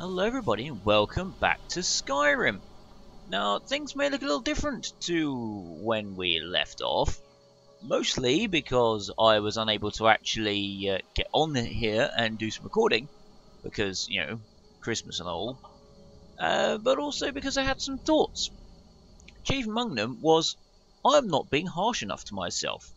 Hello everybody and welcome back to Skyrim. Now things may look a little different to when we left off, mostly because I was unable to actually get on here and do some recording because, you know, Christmas and all, but also because I had some thoughts. Chief among them was, I'm not being harsh enough to myself.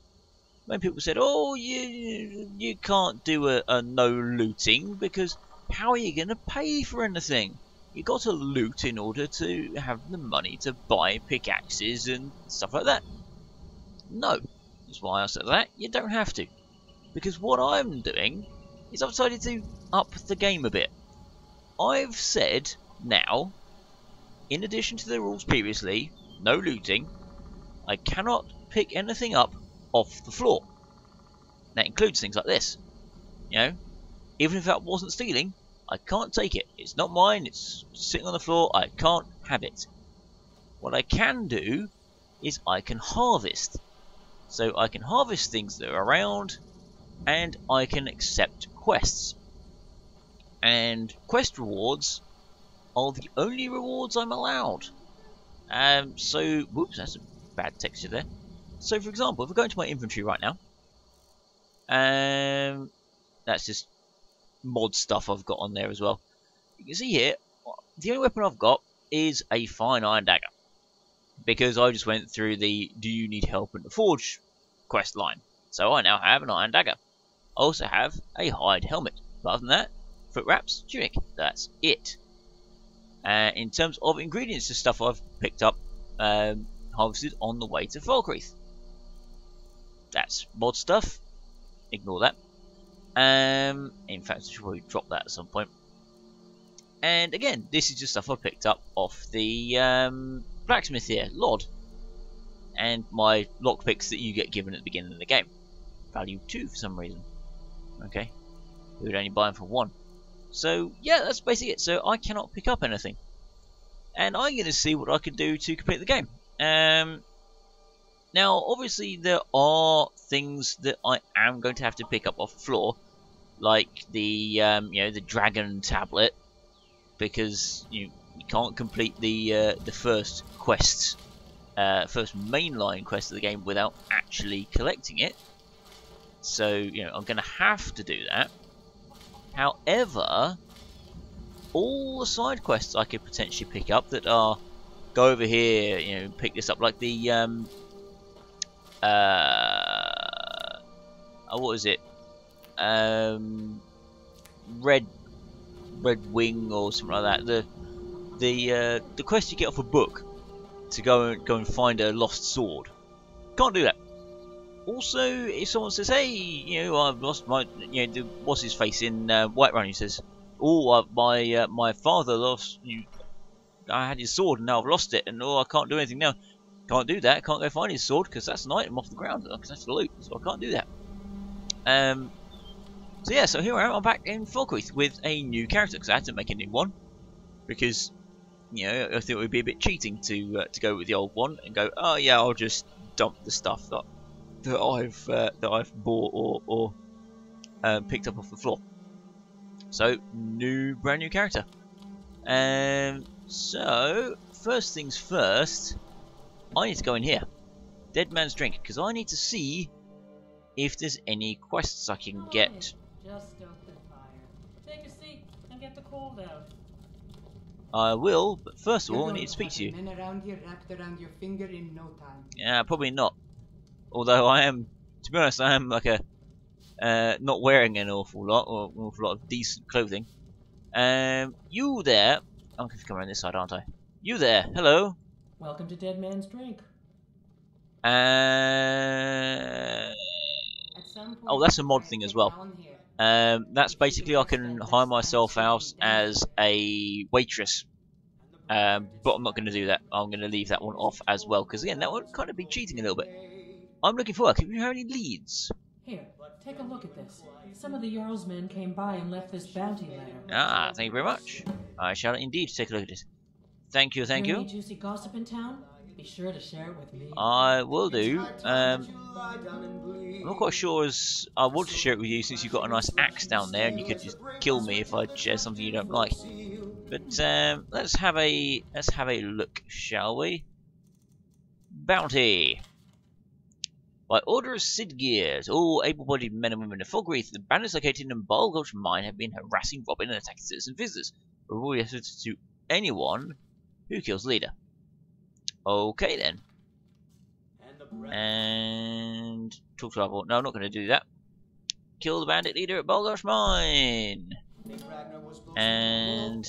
When people said, oh, you can't do a no looting because how are you going to pay for anything? You got to loot in order to have the money to buy pickaxes and stuff like that. No, that's why I said that. You don't have to, because what I'm doing is I've decided to up the game a bit. I've said now, in addition to the rules previously, no looting. I cannot pick anything up off the floor. That includes things like this. You know, even if that wasn't stealing, I can't take it. It's not mine, it's sitting on the floor, I can't have it. What I can do is I can harvest. So I can harvest things that are around, and I can accept quests. And quest rewards are the only rewards I'm allowed. Whoops, that's a bad texture there. So for example, if I go into my inventory right now, that's just mod stuff I've got on there as well. You can see here, the only weapon I've got is a fine iron dagger, because I just went through the do you need help in the forge quest line. So I now have an iron dagger. I also have a hide helmet. But other than that, foot wraps, tunic, that's it. In terms of ingredients, the stuff I've picked up, harvested on the way to Falkreath. That's mod stuff. Ignore that. In fact, I should probably drop that at some point. And again, this is just stuff I picked up off the blacksmith here, Lod. And my lockpicks that you get given at the beginning of the game. Value 2 for some reason. Okay. We would only buy them for 1. So, yeah, that's basically it. So, I cannot pick up anything. And I'm going to see what I can do to complete the game. Now, obviously, there are things that I am going to have to pick up off the floor, like the you know, the dragon tablet, because you can't complete the first quest, first mainline quest of the game without actually collecting it. So you know, I'm going to have to do that. However, all the side quests I could potentially pick up that are go over here, you know, pick this up, like the what is it? Red Wing or something like that. The quest you get off a book to go and find a lost sword. Can't do that. Also, if someone says, "Hey, you know, I've lost my," you know, what's his face in Whiterun? He says, "Oh, my father lost you. I had his sword and now I've lost it, and oh, I can't do anything now." Can't do that. Can't go find his sword because that's an item off the ground. Because that's the loot, so I can't do that. So yeah, so here I am. I'm back in Falkreath with a new character because I had to make a new one because, you know, I think it would be a bit cheating to go with the old one and go, oh yeah, I'll just dump the stuff that I've bought or picked up off the floor. So brand new character. So first things first. I need to go in here, Dead Man's Drink, because I need to see if there's any quests I can get. Just open fire. Take a seat and get the cold out. I will, but first of all, I need to speak to you. Men around here wrapped around your finger in no time. Yeah, probably not. Although I am, to be honest, I am like a not wearing an awful lot or an awful lot of decent clothing. You there? I'm going to come around this side, aren't I? You there? Hello. Welcome to Dead Man's Drink. Oh, that's a mod thing as well. That's basically I can hire myself out as a waitress. But I'm not going to do that. I'm going to leave that one off as well. Because again, that would kind of be cheating a little bit. I'm looking for work. If you have any leads. Here, take a look at this. Some of the Jarl's men came by and left this bounty letter. Ah, thank you very much. I shall indeed take a look at it. Thank you, thank you. Any juicy gossip in town? Be sure to share it with me. I will do. I'm not quite sure as I want to share it with you since you've got a nice axe down there and you could just kill me if I share something you don't like. But let's have a look, shall we? Bounty. By order of Siddgeir, all able-bodied men and women of Falkreath, the bandits located in Balder's mine have been harassing, robbing, and attacking citizen visitors. Reward to anyone who kills the leader. Okay then. And talk to our board. No, I'm not going to do that. Kill the bandit leader at Bolger's Mine. And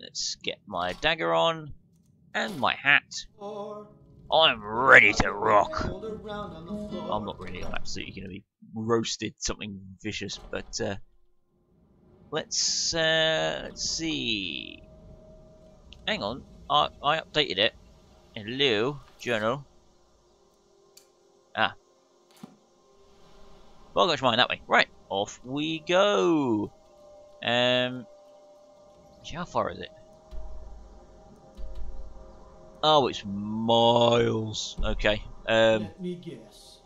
let's get my dagger on and my hat. I'm ready to rock. I'm not really. I'm absolutely going to be roasted something vicious, but let's see. Hang on, I updated it. Hello, journal. Ah. Bargash Mine, that way. Right, off we go. How far is it? Oh, it's miles. Okay. Let me guess.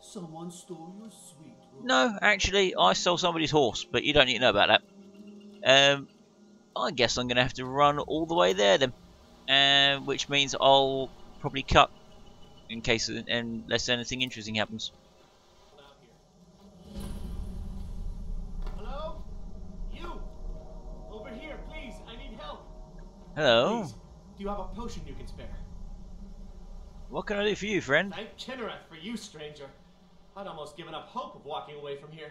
Someone stole your sweet horse. No, actually, I stole somebody's horse, but you don't need to know about that. I guess I'm going to have to run all the way there then. Which means I'll probably cut in case, unless anything interesting happens. Hello? You! Over here, please! I need help! Hello? Please, do you have a potion you can spare? What can I do for you, friend? Thank Kinnereth for you, stranger. I'd almost given up hope of walking away from here.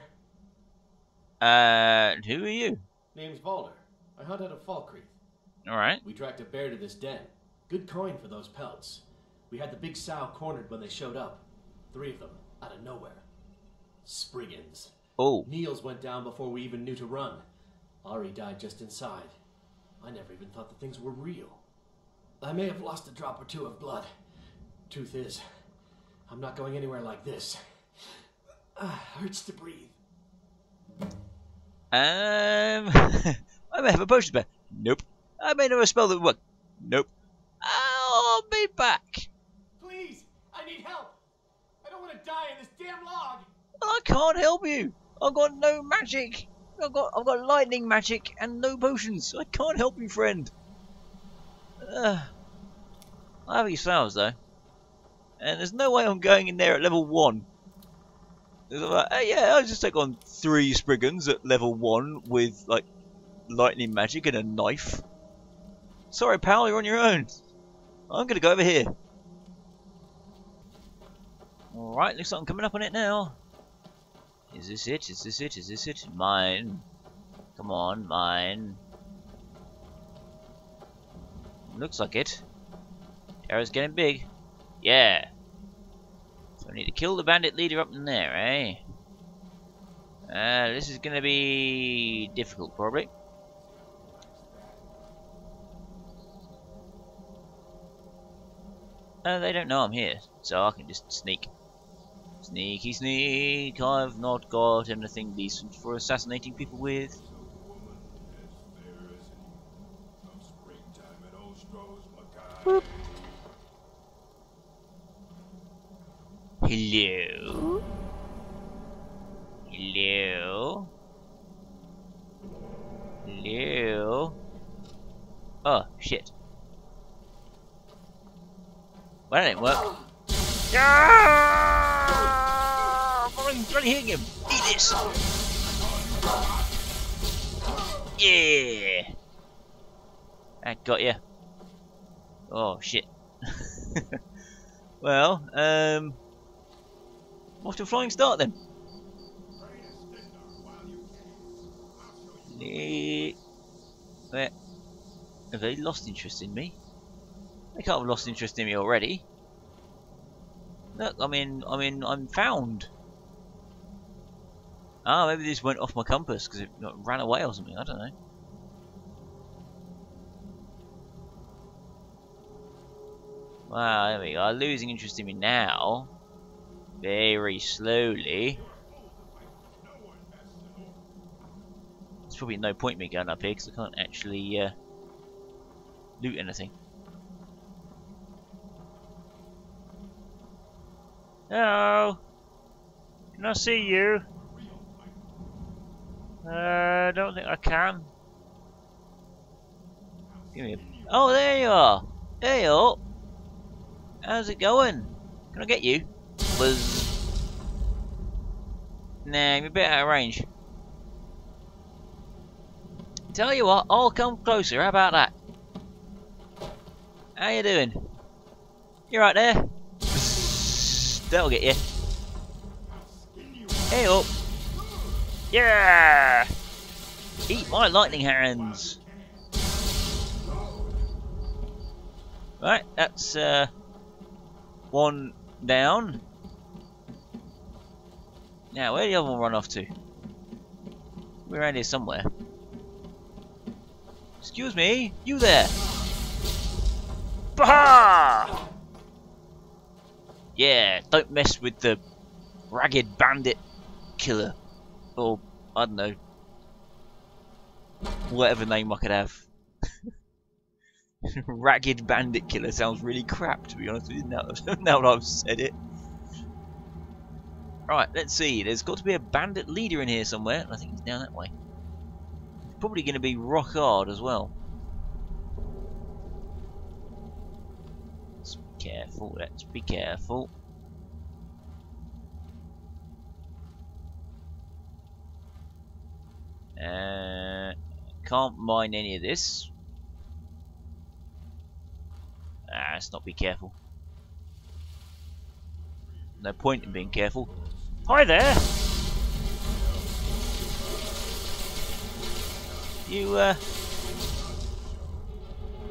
Who are you? Name's Balder. I hunt out of Falkreath. Alright. We tracked a bear to this den. Good coin for those pelts. We had the big sow cornered when they showed up. 3 of them, out of nowhere. Spriggans. Oh. Neils went down before we even knew to run. Ari died just inside. I never even thought the things were real. I may have lost a drop or 2 of blood. Truth is, I'm not going anywhere like this. Hurts to breathe. I may have a potion spare. Nope. I may know a spell that would work. Nope. I'll be back. Please, I need help. I don't want to die in this damn log. I can't help you. I've got no magic. I've got lightning magic and no potions. I can't help you, friend. I have your flowers though, and there's no way I'm going in there at level 1. Like, hey, yeah, I'll just take on 3 Spriggans at level 1 with like lightning magic and a knife. Sorry, pal, you're on your own. I'm gonna go over here. Alright, looks like I'm coming up on it now. Is this it? Is this it? Is this it? Mine. Come on, mine. Looks like it. Terra's getting big. Yeah. So I need to kill the bandit leader up in there, eh? This is gonna be difficult, probably. They don't know I'm here, so I can just sneak. Sneaky sneak, I've not got anything decent for assassinating people with. Boop. Hello? Hello? Hello? Oh, shit. Well, that didn't work. Ah! I'm bloody hitting him. Eat this. Yeah. That got you. Oh shit. Well, off to a flying start then. Have they lost interest in me? They can't have lost interest in me already. Look, I'm found. Ah, maybe this went off my compass because it ran away or something. I don't know. Wow, there we go. Losing interest in me now, very slowly. There's probably no point in me going up here because I can't actually loot anything. Hello. Can I see you? I don't think I can. Give me a... Oh, there you are. There you are. How's it going? Can I get you? Buzz. Nah, you're a bit out of range. Tell you what, I'll come closer. How about that? How you doing? You right there? That'll get you. Hey up! Yeah! Eat my lightning hands! Right, that's one down. Now, where'd the other one run off to? We're around here somewhere. Excuse me, you there! Bah! Yeah, don't mess with the ragged bandit killer, or I don't know, whatever name I could have. Ragged bandit killer sounds really crap, to be honest with you, now that I've said it. Right, let's see, there's got to be a bandit leader in here somewhere. I think he's down that way. It's probably going to be rock hard as well. Careful, let's be careful. Can't mine any of this. Let's not be careful. No point in being careful. Hi there! You,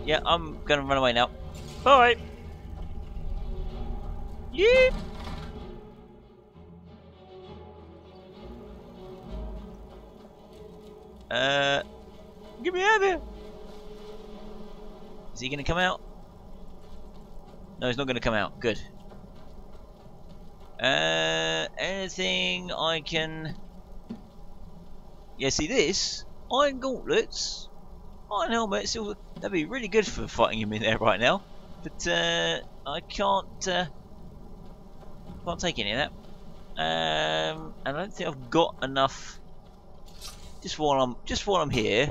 yeah, I'm gonna run away now. Bye! Yeah. Get me out of here! Is he gonna come out? No, he's not gonna come out. Good. Anything I can... Yeah, see this? Iron gauntlets, iron helmets, that'd be really good for fighting him in there right now. But, I can't, can't take any of that. And I don't think I've got enough. Just while I'm here.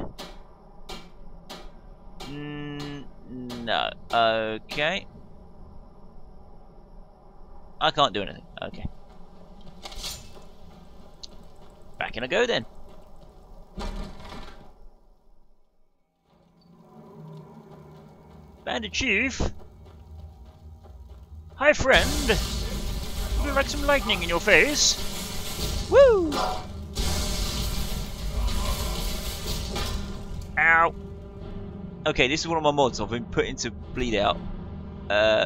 No. Okay. I can't do anything. Okay. Back in I go then. Bandit Chief. Hi, friend. You've got some lightning in your face. Woo! Ow! Okay, this is one of my mods I've been put into bleed out,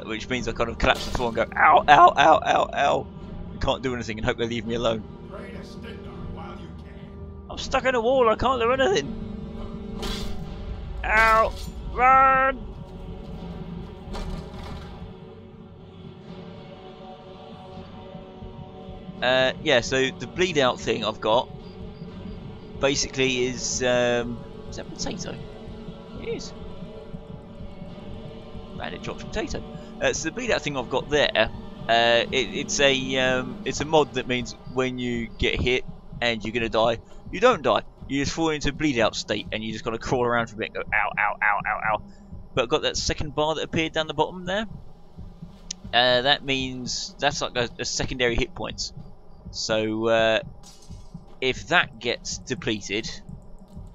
which means I kind of collapse on the floor and go ow, ow, ow, ow, ow. I can't do anything and hope they leave me alone. I'm stuck in a wall. I can't do anything. Ow! Run! Yeah, so the bleed out thing I've got basically is that potato? It is. Man, it drops potato. So the bleed out thing I've got there, it's a mod that means when you get hit and you're gonna die, you don't die. You just fall into a bleed out state and you just gotta crawl around for a bit and go ow, ow, ow, ow, ow. But I've got that second bar that appeared down the bottom there. That means that's like a secondary hit point. So if that gets depleted,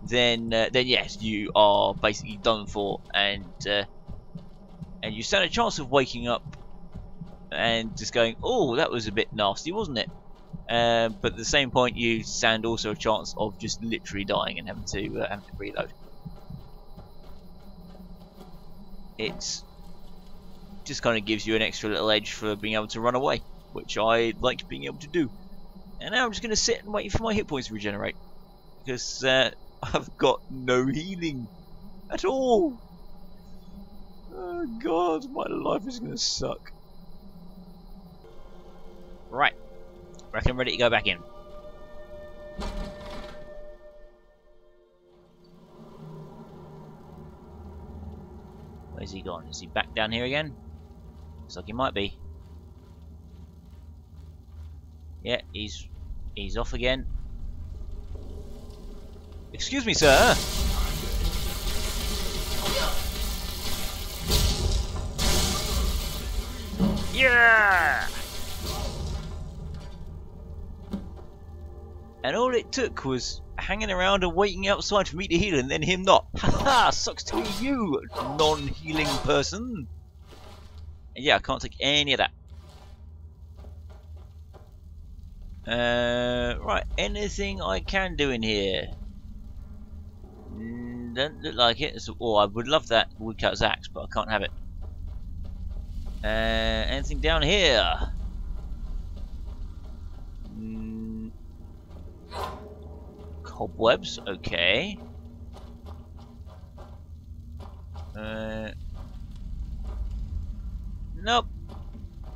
then yes, you are basically done for, and you stand a chance of waking up and just going, oh, that was a bit nasty, wasn't it? But at the same point, you stand also a chance of just literally dying and having to reload. It's just kind of gives you an extra little edge for being able to run away, which I like being able to do. And now I'm just going to sit and wait for my hit points to regenerate, because I've got no healing at all. Oh god, my life is going to suck. Right, I reckon I'm ready to go back in. Where's he gone? Is he back down here again? Looks like he might be. Yeah, he's off again. Excuse me, sir. Yeah! And all it took was hanging around and waiting outside for me to heal and then him not. Haha, sucks to be you, non-healing person. And yeah, I can't take any of that. Right, anything I can do in here? Doesn't look like it. Oh, I would love that woodcutter's axe, but I can't have it. Anything down here? Cobwebs, okay. Nope.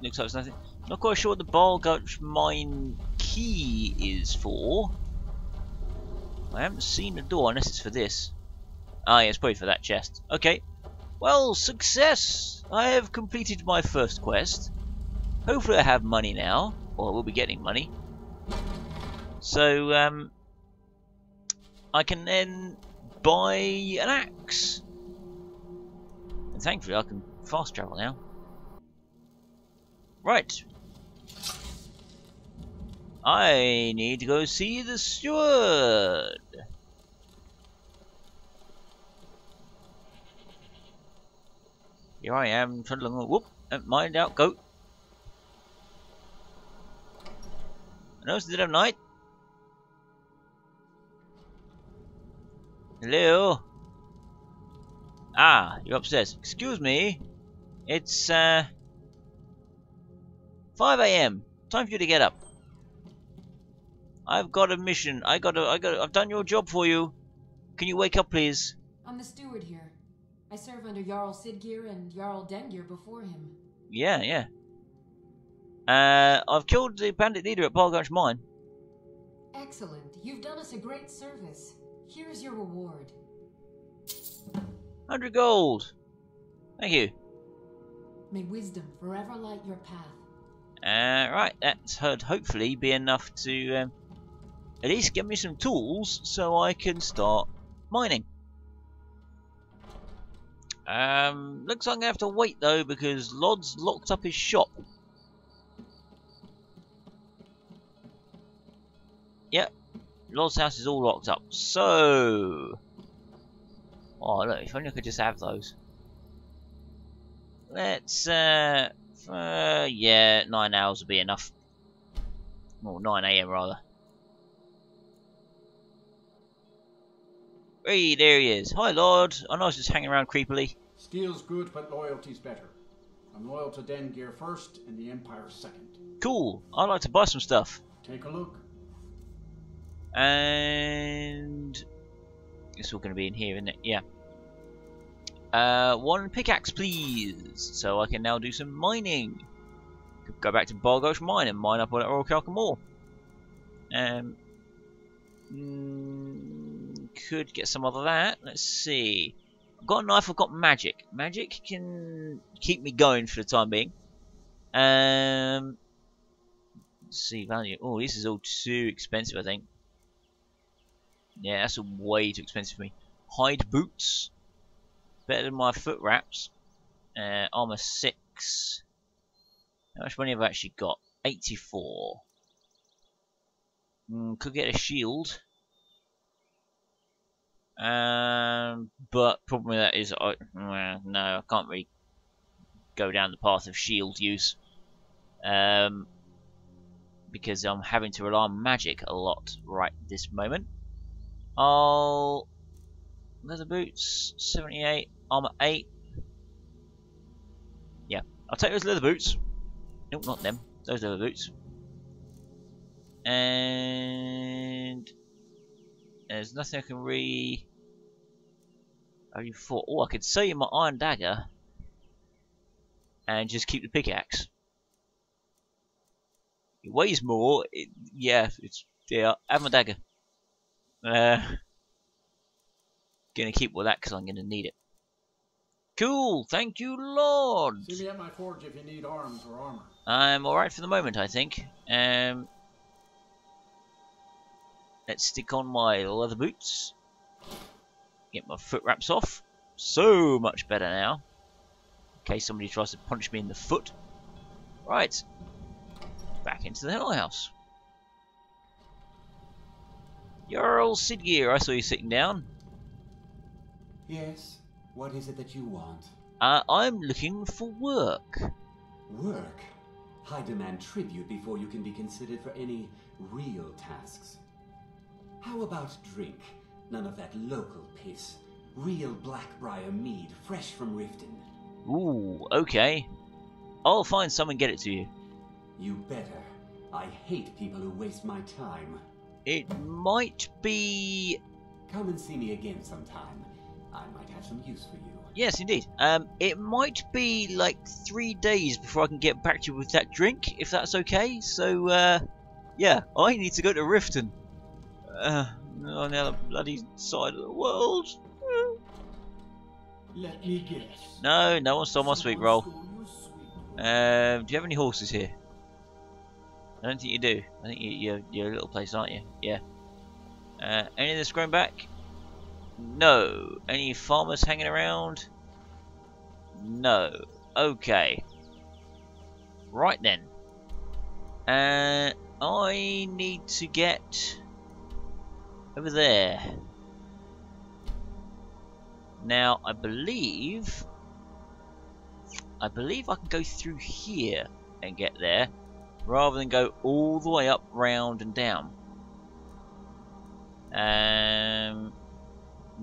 Looks like there's nothing. Not quite sure what the Balgash Mine key is for. I haven't seen the door unless it's for this. Ah, yeah, it's probably for that chest. Okay. Well, success! I have completed my first quest. Hopefully I have money now. Or I will be getting money. So, I can then buy an axe. And thankfully I can fast travel now. Right. I need to go see the steward. Here I am, trundling. Whoop, don't mind, out go. I know it's the dead of night. Hello. Ah, you're upstairs. Excuse me. It's 5 AM. Time for you to get up. I've got a mission. I've done your job for you. Can you wake up, please? I'm the steward here. I serve under Jarl Siddgeir and Jarl Dengir before him. Yeah, yeah. I've killed the bandit leader at Bargash Mine. Excellent. You've done us a great service. Here's your reward. 100 gold. Thank you. May wisdom forever light your path. Right. That's hopefully be enough to at least get me some tools so I can start mining. Looks like I'm gonna have to wait though because Lod's locked up his shop. Yep, Lod's house is all locked up. So, oh look, if only I could just have those. Let's, yeah, 9 hours would be enough. Or 9 AM rather. Hey, there he is. Hi, Lord. I know I was just hanging around creepily. Steel's good, but loyalty's better. I'm loyal to Dengir first and the Empire second. Cool. I'd like to buy some stuff. Take a look. And it's all going to be in here, isn't it? Yeah. 1 pickaxe, please. So I can now do some mining. Could go back to Bargash Mine and mine up on Oral Calcum Ore. Could get some of that. Let's see. I've got a knife, I've got magic. Magic can keep me going for the time being. Let's see, value. Oh, this is all too expensive, I think. Yeah, that's way too expensive for me. Hide boots. Better than my foot wraps. Armor 6. How much money have I actually got? 84. Could get a shield. But problem with that is no, I can't really go down the path of shield use because I'm having to rely on magic a lot right this moment. I'll leather boots 78, armor 8. Yeah, I'll take those leather boots. Nope, not them. Those leather boots. And there's nothing I can re. Oh, you thought? Oh, I could sell you my iron dagger and just keep the pickaxe. It weighs more. Yeah, yeah. Have my dagger. Gonna keep all that because I'm gonna need it. Cool. Thank you, Lord. See me at my forge if you need arms or armor. I'm all right for the moment, I think. Let's stick on my leather boots. Get my foot wraps off. So much better now. In case somebody tries to punch me in the foot. Right. Back into the hell house. You're old Siddgeir, I saw you sitting down. Yes, what is it that you want? I'm looking for work. Work? I demand tribute before you can be considered for any real tasks. How about drink? None of that local piss. Real Blackbriar mead, fresh from Riften. Ooh, okay. I'll find some and get it to you. You better. I hate people who waste my time. It might be... Come and see me again sometime. I might have some use for you. Yes, indeed. It might be like 3 days before I can get back to you with that drink, if that's okay. So, yeah, I need to go to Riften. On the other bloody side of the world. Let me guess. No, no one stole my sweet roll. Do you have any horses here? I don't think you do. I think you're a little place, aren't you? Yeah. Any of this grown back? No. Any farmers hanging around? No. Okay. Right then. I need to get over there. Now, I believe I can go through here and get there, rather than go all the way up, round and down.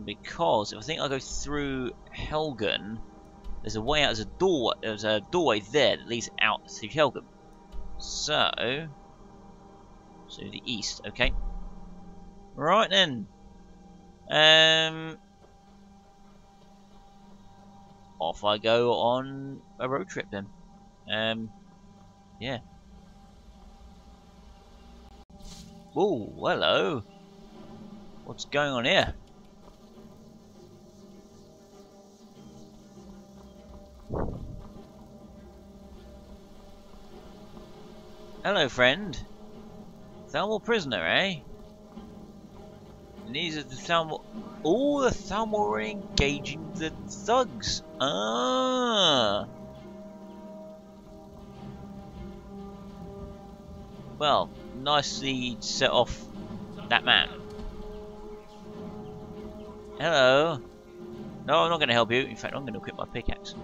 Because if I think I go through Helgen, there's a way out. There's a doorway there that leads out through Helgen. So the east. Okay. Right then. Off I go on a road trip then. Yeah. Oh, hello. What's going on here? Hello, friend. Thalmor prisoner, eh? And these are the Thalmor... All the Thalmor are engaging the thugs. Ah. Well, nicely set off that man. Hello. No, I'm not going to help you. In fact, I'm going to equip my pickaxe.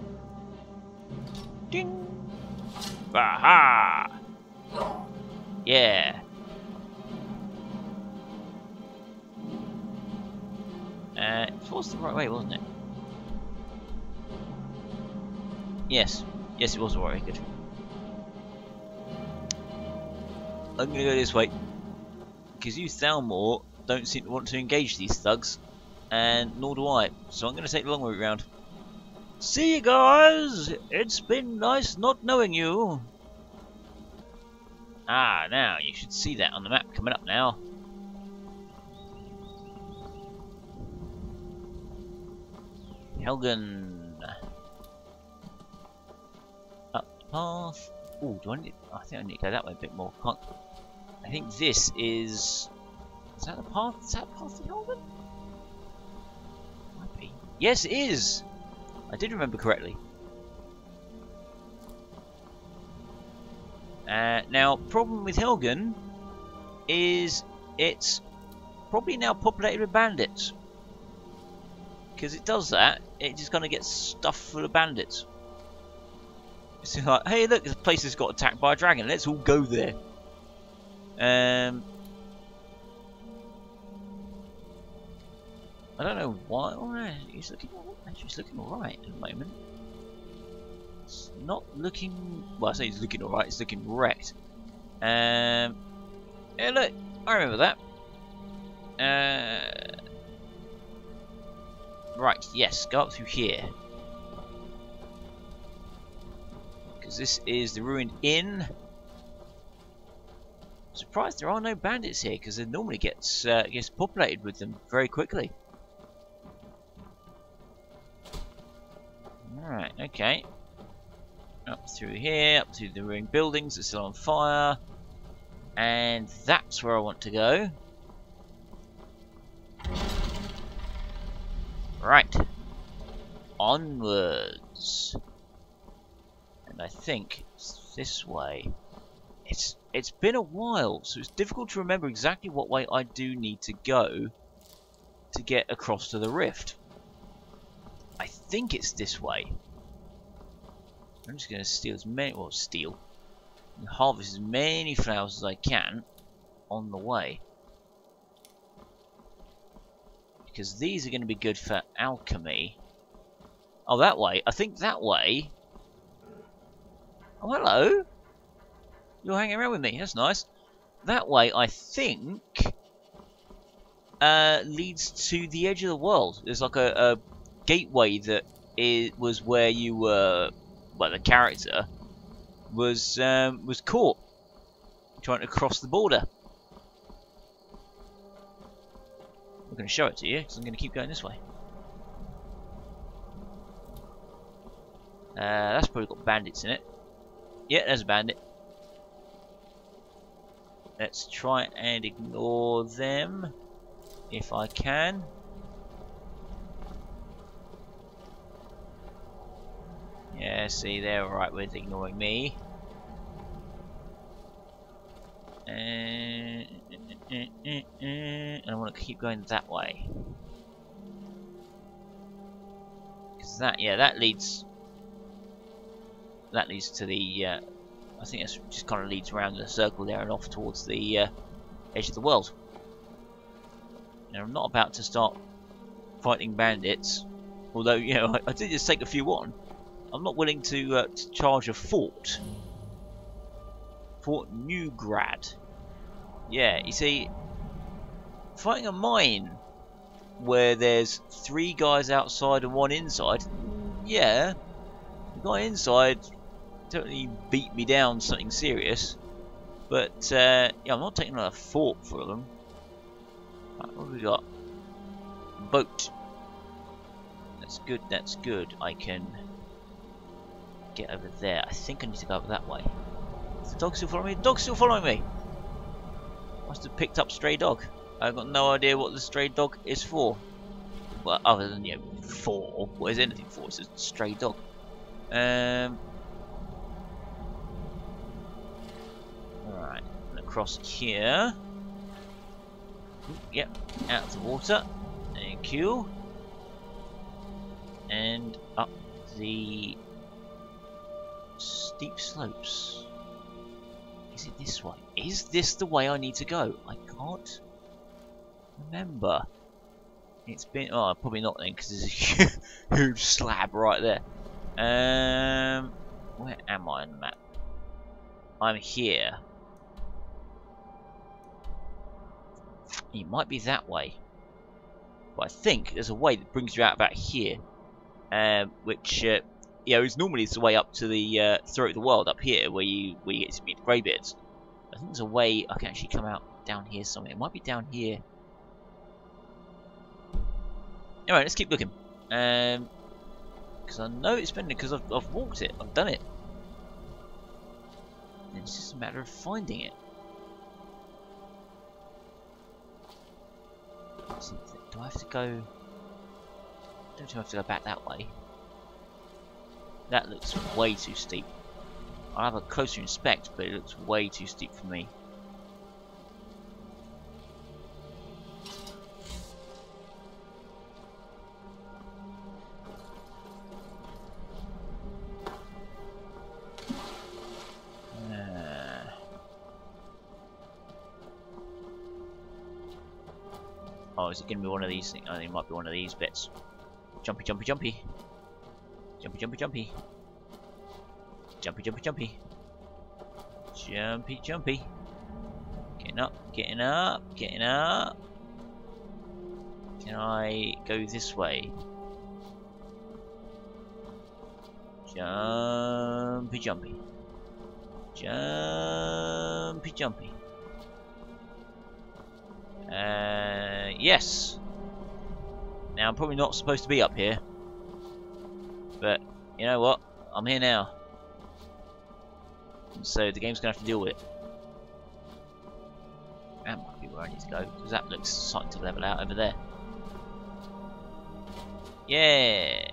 Ding. Aha! Yeah. It was the right way, wasn't it? Yes. Yes, it was the right way. Good. I'm going to go this way. Because you Thalmor don't seem to want to engage these thugs. And nor do I. So I'm going to take the long route round. See you guys! It's been nice not knowing you. Ah, now you should see that on the map coming up now. Helgen. Up the path. Oh, do I need? I think I need to go that way a bit more. Can't. I think this is. Is that the path? Is that the path to Helgen? Might be. Yes, it is. I did remember correctly. Now, problem with Helgen is it's probably now populated with bandits. Because it does that, it just kind of gets stuffed full of bandits. It's like, hey, look, this place has got attacked by a dragon. Let's all go there. I don't know why. Oh, no, he's looking alright at the moment. It's not looking. Well, I say he's looking alright. It's looking wrecked. Yeah, look, I remember that. Right. Yes, go up through here. Because this is the ruined inn. I'm surprised there are no bandits here, because it normally gets populated with them very quickly. Alright, okay. Up through here, up through the ruined buildings that's still on fire. And that's where I want to go. Right. Onwards. And and I think it's this way. It's been a while, so it's difficult to remember exactly what way I do need to go to get across to the rift. I think it's this way. I'm just going to steal as many... well, steal. And harvest as many flowers as I can on the way. Because these are going to be good for alchemy. Oh, that way. I think that way. Oh, hello. You're hanging around with me. That's nice. That way, I think, leads to the edge of the world. There's like a gateway that was where you were... well, the character was caught trying to cross the border. I'm going to show it to you, because I'm going to keep going this way. That's probably got bandits in it. Yeah, there's a bandit. Let's try and ignore them if I can. Yeah, see, they're alright with ignoring me. And I want to keep going that way. Because that, yeah, that leads to the, I think that's just kind of leads around in a circle there and off towards the edge of the world. Now, I'm not about to start fighting bandits, although, you know, I did just take a few on. I'm not willing to charge a fort. Fort Newgrad. Yeah, you see, fighting a mine where there's three guys outside and one inside. Yeah, the guy inside totally beat me down, something serious. But yeah, I'm not taking another fort for them. Right, what have we got? Boat. That's good. That's good. I can get over there. I think I need to go over that way. Is the dog still following me? The dog's still following me. Must have picked up stray dog. I've got no idea what the stray dog is for. Well, other than, you know, for. What is anything for? It's a stray dog. Alright, I'm gonna cross here. Yep, out of the water. Thank you. And up the steep slopes. Is it this way? Is this the way I need to go? I can't remember. It's been... oh, probably not then, because there's a huge, huge slab right there. Where am I on the map? I'm here. It might be that way. But I think there's a way that brings you out about here. Which... yeah, it's normally the way up to the throat of the world up here, where you get to meet the greybeards. I think there's a way I can actually come out down here somewhere. It might be down here. All right, let's keep looking. Because I know it's been, because I've walked it, I've done it. And it's just a matter of finding it. Do I have to go? Don't you have to go back that way? That looks way too steep. I'll have a closer inspect, but it looks way too steep for me. Oh, is it going to be one of these things? I think it might be one of these bits. Jumpy, jumpy, jumpy. Jumpy, jumpy, jumpy. Jumpy, jumpy, jumpy. Jumpy, jumpy. Getting up, getting up, getting up. Can I go this way? Jumpy, jumpy. Jumpy, jumpy. Yes. Now, I'm probably not supposed to be up here. But, you know what? I'm here now. And so the game's going to have to deal with it. That might be where I need to go, because that looks something to level out over there. Yeah!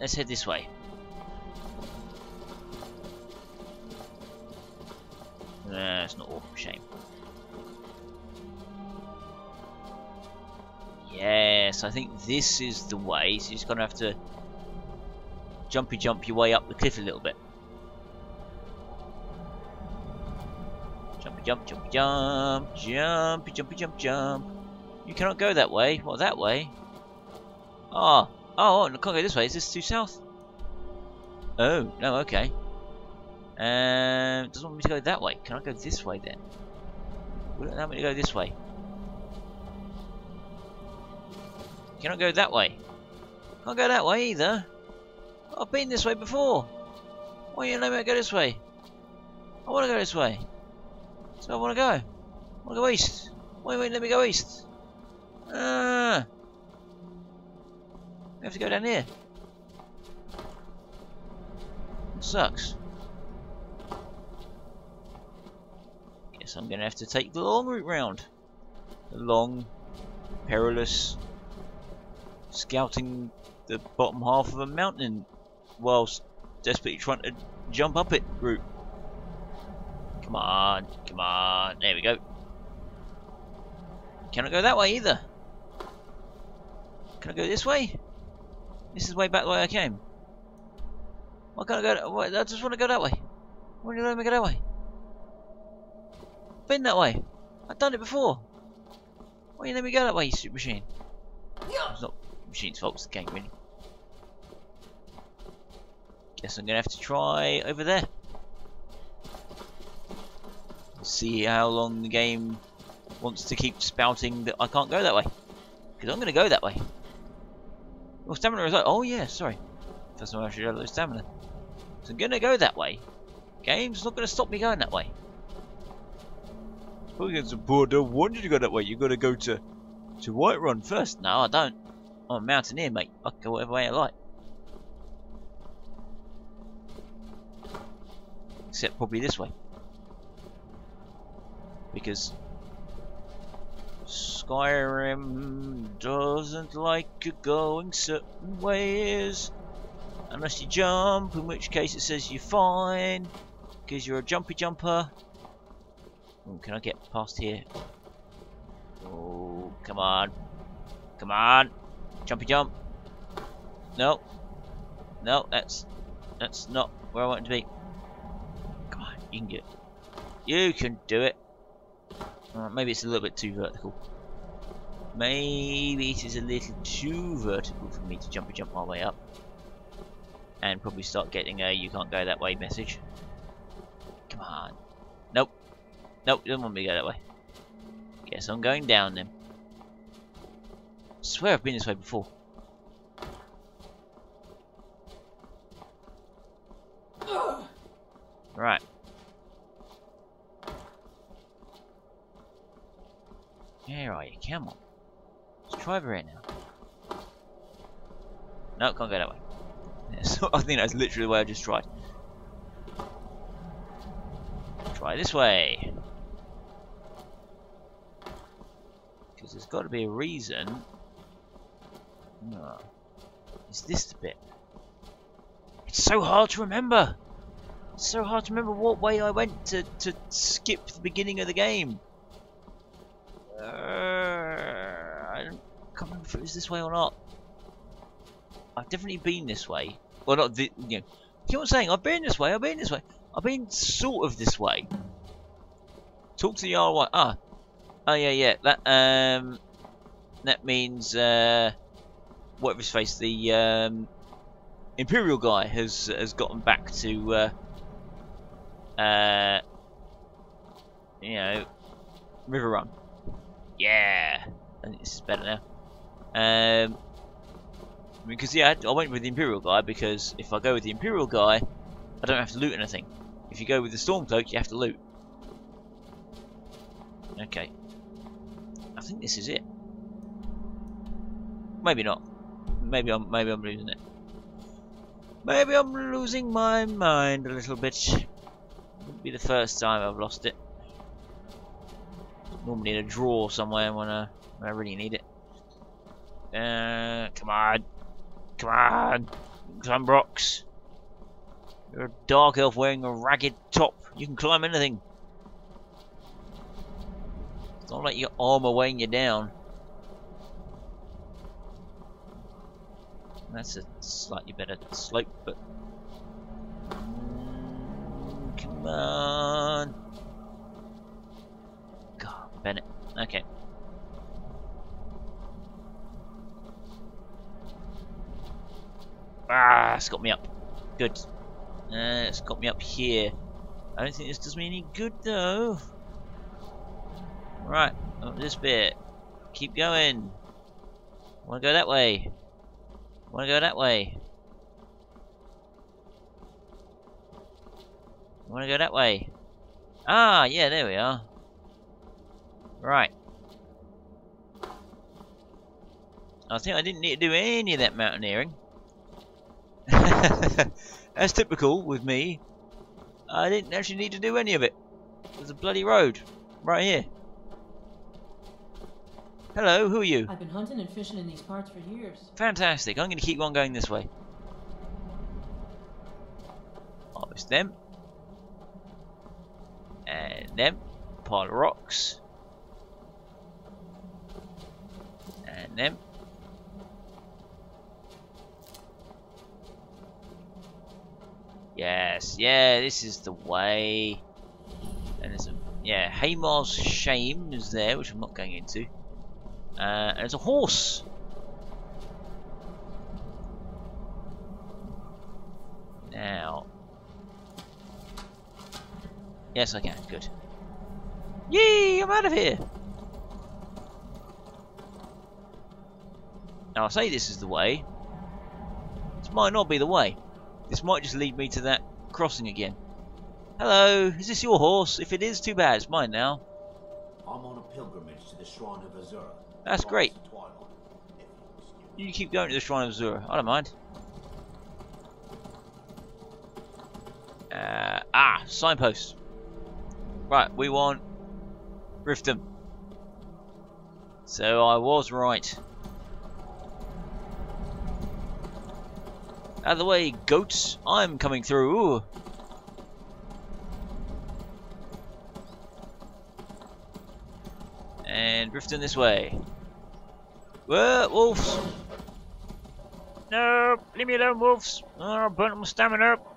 Let's head this way. It's not all. Shame. Yes, I think this is the way. So you're just going to have to jump your way up the cliff a little bit. Jump. You cannot go that way. What, that way? Ah. Oh, I can't go this way. Is this too south? Oh, no, okay. Doesn't want me to go that way. Can I go this way then? Will it allow me to go this way? Can I go that way? Can't go that way either. I've been this way before. Why are you letting me go this way? I want to go this way. So I want to go. I want to go east. Why won't you let me go east? I have to go down here. It sucks. Guess I'm going to have to take the long route round. The long, perilous, scouting the bottom half of a mountain whilst desperately trying to jump up it route. Come on, come on. There we go. Cannot go that way either. Can I go this way? This is way back the way I came. Why can't I go? I just want to go that way. Why don't you let me go that way? I've been that way. I've done it before. Why don't you let me go that way, you stupid machine? It's not the machine's fault, it's the game, really. Guess I'm going to have to try over there. See how long the game wants to keep spouting that I can't go that way. Because I'm going to go that way. Well, stamina is like, oh yeah, sorry. First time I actually realized stamina. So I'm going to go that way. Game's not going to stop me going that way. Spriggans and Boar don't want you to go that way. You've got to go to Whiterun first. No, I don't. I'm a mountaineer, mate. I can go whatever way I like. Except probably this way. Because Skyrim doesn't like you going certain ways unless you jump, in which case it says you're fine because you're a jumpy jumper. Ooh, can I get past here? Oh, come on, come on, jumpy jump. No, no, that's not where I want it to be. Come on, you can do it. You can do it. Maybe it's a little bit too vertical. Maybe it is a little too vertical for me to jump my way up. And probably start getting a you can't go that way message. Come on. Nope. Nope, you don't want me to go that way. Guess I'm going down then. I swear I've been this way before. Right. Where are you? Come on. Let's try over here now. No, can't go that way. Yeah, so I think that's literally the way I just tried. Try this way. Because there's got to be a reason. No. Is this the bit? It's so hard to remember. It's so hard to remember what way I went to skip the beginning of the game. I can't remember if it was this way or not. I've definitely been this way. Well, not the, you know. Keep on saying, I've been this way, I've been this way. I've been sort of this way. Talk to the RY. Ah. Oh, yeah. That means, whatever his face, the, Imperial guy has gotten back to, you know, River Run. Yeah. I think this is better now. Because yeah, I went with the Imperial guy because if I go with the Imperial guy, I don't have to loot anything. If you go with the Stormcloak, you have to loot. Okay. I think this is it. Maybe not. Maybe I'm losing it. Maybe I'm losing my mind a little bit. Wouldn't be the first time I've lost it. Normally in a drawer somewhere when I really need it. Come on. Come on. Glambrox. You're a dark elf wearing a ragged top. You can climb anything. Don't let your armor weigh you down. That's a slightly better slope, but come on. God, Bennett. Okay. Ah, it's got me up. Good. It's got me up here. I don't think this does me any good though. Right, up this bit. Keep going. Wanna go that way? Wanna go that way? Wanna go that way? Ah, yeah, there we are. Right. I think I didn't need to do any of that mountaineering. That's typical with me. I didn't actually need to do any of it. There's a bloody road right here. Hello, who are you? I've been hunting and fishing in these parts for years. Fantastic. I'm going to keep on going this way. Oh, it's them. And them. Pile of rocks. And them. Yes, yeah, this is the way. And there's a, yeah, Hamar's Shame is there, which I'm not going into. And there's a horse. Now. Yes, I can, good. Yee, I'm out of here. Now, I say this is the way. This might not be the way. This might just lead me to that crossing again. Hello, is this your horse? If it is, too bad, it's mine now. I'm on a pilgrimage to the Shrine of Azura. That's great. You keep going to the Shrine of Azura, I don't mind. Signposts. Right, we want Riften. So I was right. Out of the way, goats! I'm coming through! Ooh. And drifting this way. Whoa, wolves! No! Leave me alone, wolves! Oh, I'll burn my stamina up!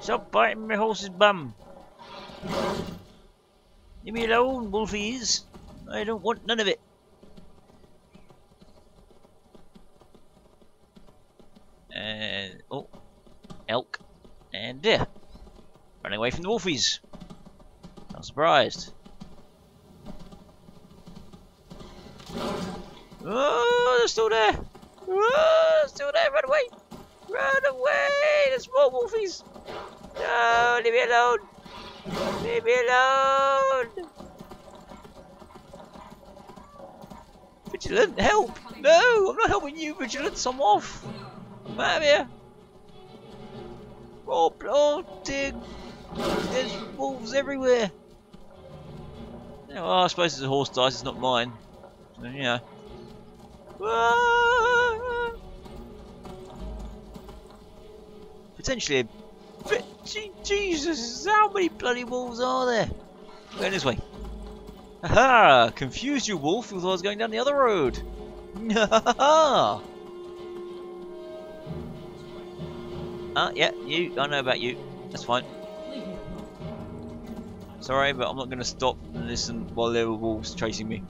Stop biting my horse's bum! Leave me alone, wolfies! I don't want none of it! And oh, elk and deer running away from the wolfies. Not surprised. Oh, they're still there. Oh, they're still there. Run away. Run away. There's more wolfies. No, leave me alone. Leave me alone. Vigilant, help. No, I'm not helping you, Vigilance. I'm off. I'm out of here. Oh, dear. There's wolves everywhere. Oh, I suppose it's a horse dice, it's not mine. So, you know. Ah! Potentially a bit. Jesus, how many bloody wolves are there? I'm going this way. Haha! Confused you, wolf. You thought I was going down the other road. Haha! Yeah, you. I know about you. That's fine. Sorry, but I'm not going to stop and listen while there were wolves chasing me.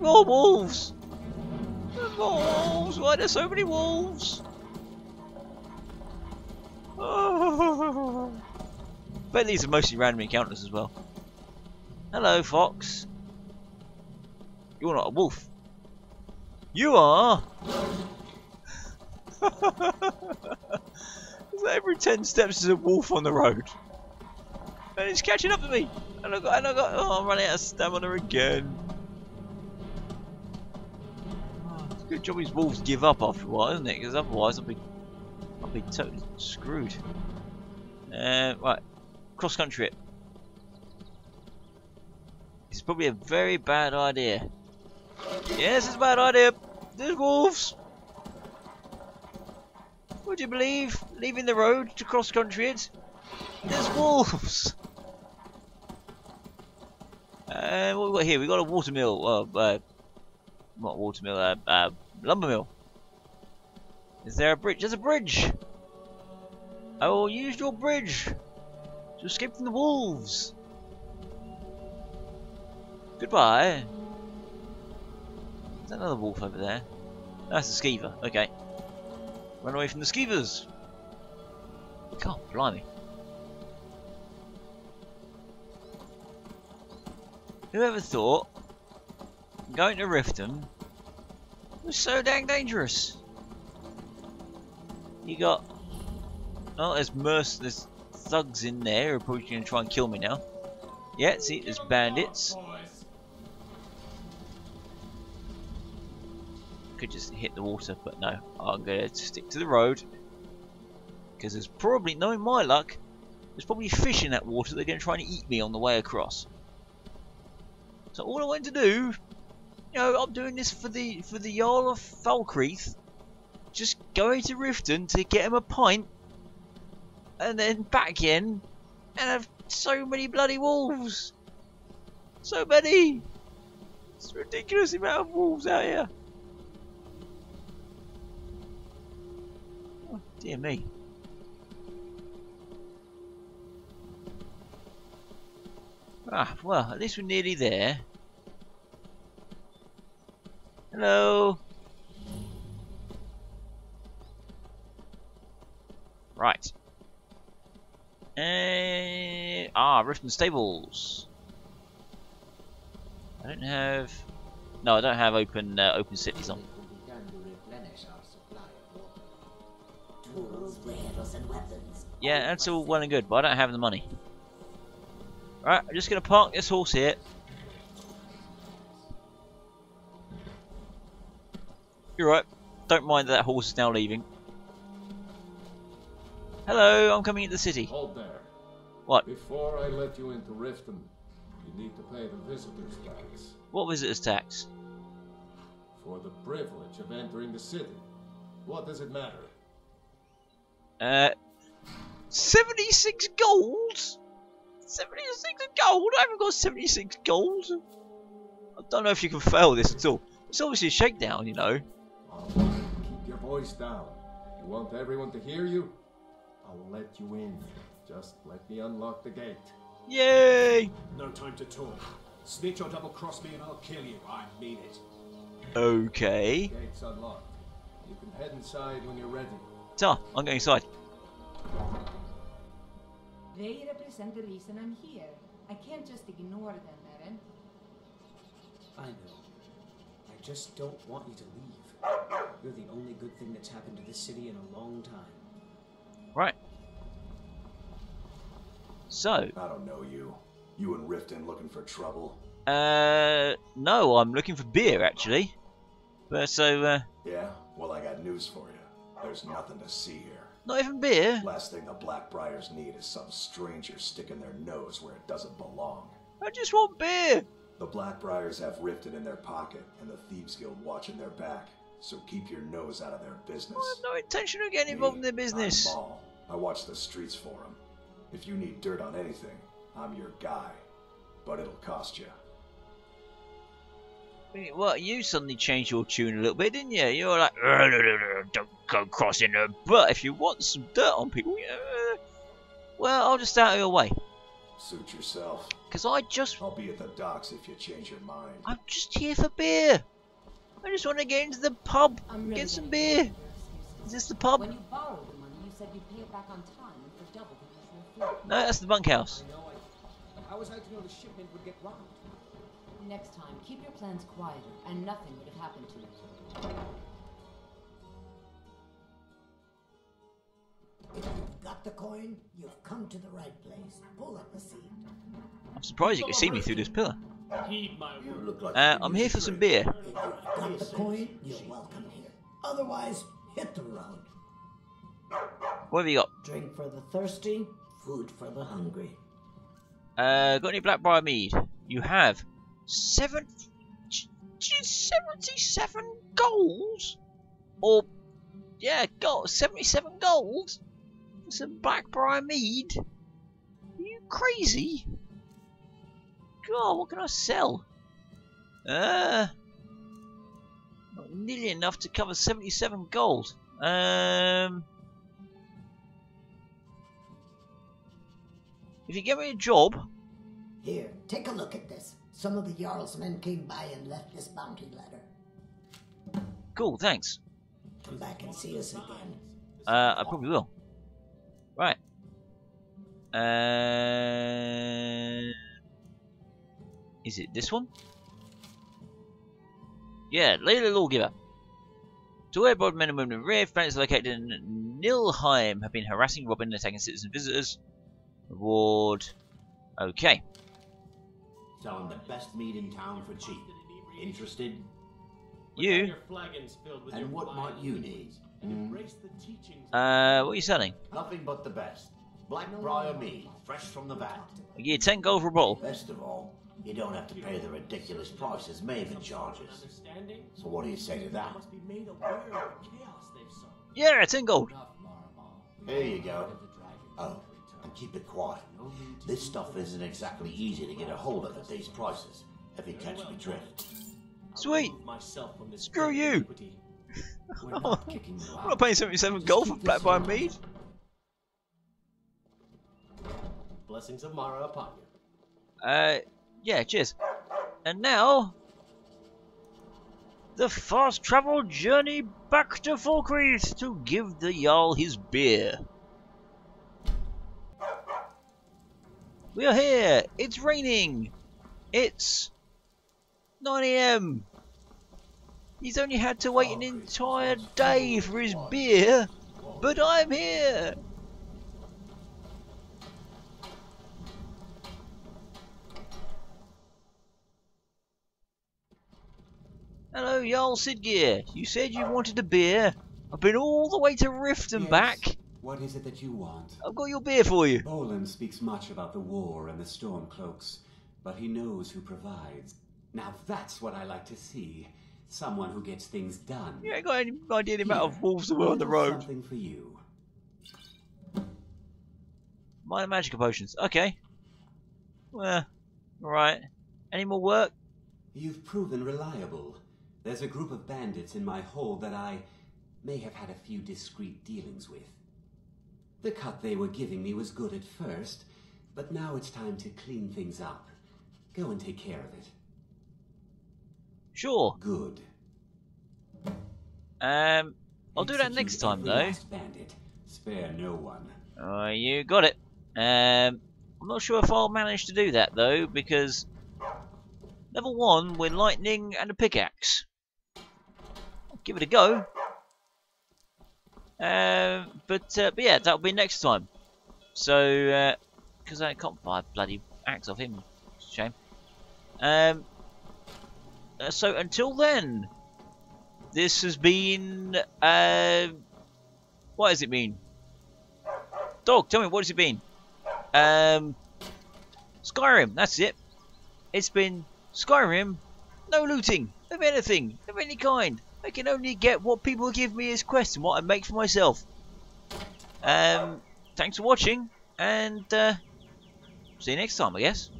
More wolves! More wolves! Why are there so many wolves? Oh. But these are mostly random encounters as well. Hello, fox. You're not a wolf. You are. Every 10 steps there's a wolf on the road, and it's catching up to me. And I got. Oh, I'm running out of stamina again. Oh, it's a good job these wolves give up after a while, isn't it? Because otherwise I'll be totally screwed. Right, cross country it. It's probably a very bad idea. Yes, it's a bad idea. There's wolves. Would you believe leaving the road to cross country it? There's wolves! What we got here? We got a watermill. Not watermill. Lumbermill. Is there a bridge? There's a bridge. I will use your bridge to escape from the wolves. Goodbye. There's another wolf over there. That's a skeever. Okay. Run away from the skeevers. God, blimey. Whoever thought going to Riften was so dang dangerous? You got... Oh, there's merciless thugs in there who are probably going to try and kill me now. Yeah, see, there's bandits. Could just hit the water, but no. I'm going to stick to the road. Because there's probably, knowing my luck, there's probably fish in that water that are going to try and eat me on the way across. So all I want to do, you know, I'm doing this for the Jarl of Falkreath. Just going to Riften to get him a pint, and then back in, and have so many bloody wolves. So many. It's a ridiculous amount of wolves out here. Oh, dear me. Ah, well, at least we're nearly there. Hello. Right. Riften Stables. I don't have... No, I don't have open cities on. Yeah, that's all well and good, but I don't have the money. Right, I'm just going to park this horse here. You're right. Don't mind that horse is now leaving. Hello, I'm coming into the city. Hold there. What? Before I let you into Riften, you need to pay the visitor's tax. What visitor's tax? For the privilege of entering the city. What does it matter? 76 golds? 76 gold? I haven't got 76 gold. I don't know if you can fail this at all. It's obviously a shakedown, you know. Keep your voice down. You want everyone to hear you? I'll let you in. Just let me unlock the gate. Yay! No time to talk. Snitch or double cross me and I'll kill you. I mean it. Okay. The gate's unlocked. You can head inside when you're ready. So, I'm going inside. They represent the reason I'm here. I can't just ignore them, Eren. I know. I just don't want you to leave. You're the only good thing that's happened to this city in a long time. Right. So... I don't know you. You and Riften looking for trouble? No, I'm looking for beer, actually. But so, Yeah, well, I got news for you. There's nothing to see here. Not even beer. Last thing the Black Briars need is some stranger sticking their nose where it doesn't belong. I just want beer. The Black Briars have Riften in their pocket and the Thieves Guild watching their back. So keep your nose out of their business. I have no intention of getting involved in their business. I'm Maul. I watch the streets for them. If you need dirt on anything, I'm your guy. But it'll cost you. Well, you suddenly changed your tune a little bit, didn't you? You were like, don't go crossing her butt. If you want some dirt on people, well, I'll just stay out of your way. Suit yourself. Because I'll be at the docks if you change your mind. I'm just here for beer. I just want to get into the pub, get some beer. Is this the pub? When you borrowed the money, you said you'd pay it back on time for double the usual fee. No, that's the bunkhouse. I was hoping the shipment would get robbed. Next time, keep your plans quieter, and nothing would have happened to you. If you've got the coin, you've come to the right place. Pull up the seat. I'm surprised you can see me through this pillar. I'm here for some beer. If you've got the coin, you're welcome here. Otherwise, hit the road. What have you got? Drink for the thirsty, food for the hungry. Got any Blackbriar mead? You have. 77 golds? Or, yeah, 77 gold? Some Blackbriar mead? Are you crazy? Oh, what can I sell? Not nearly enough to cover 77 gold. If you give me a job... Here, take a look at this. Some of the Jarl's men came by and left this bounty letter. Cool, thanks. Come back and see us again. I probably will. Right. Is it this one? Yeah, Lady Lawgiver. To where bold men and women in rare planets located in Nilheim have been harassing, robbing, and attacking citizen visitors. Reward. Okay. Selling the best meat in town for cheap. Interested? You? And what might you need? What are you selling? Nothing but the best. Blackbriar mead, fresh from the vat. Yeah, 10 gold for a bottle. Best of all, you don't have to pay the ridiculous prices Maven charges. So what do you say to that? Yeah, 10 gold. There you go. Oh, and keep it quiet. This stuff isn't exactly easy to get a hold of at these prices, if you catch me drift. Sweet! Screw you! I'm not paying 77 gold for Blackbriar mead. Blessings of Mara upon you. Yeah, cheers. And now, the fast travel journey back to Falkreath to give the Jarl his beer. We are here. It's raining. It's 9 AM. He's only had to wait an entire day for his beer, but I'm here! Hello, Jarl Siddgeir. You said you wanted a beer. I've been all the way to Riften back. What is it that you want? I've got your beer for you. Bolin speaks much about the war and the Stormcloaks, but he knows who provides. Now that's what I like to see. Someone who gets things done. You ain't got any idea the amount of wolves that were on the road. Something for you. My magical potions. Okay. Well, alright. Any more work? You've proven reliable. There's a group of bandits in my hold that I may have had a few discreet dealings with. The cut they were giving me was good at first, but now it's time to clean things up. Go and take care of it. Sure. Good. I'll do that next time though. Spare no one. You got it. I'm not sure if I'll manage to do that though, because level 1 with lightning and a pickaxe. I'll give it a go. But yeah, that'll be next time. So, because I can't buy a bloody axe off him. Shame. So until then, this has been, what has it been? Dog, tell me, what has it been? Skyrim, that's it. It's been Skyrim, no looting of anything, of any kind. I can only get what people give me as quests and what I make for myself. Thanks for watching, and see you next time, I guess.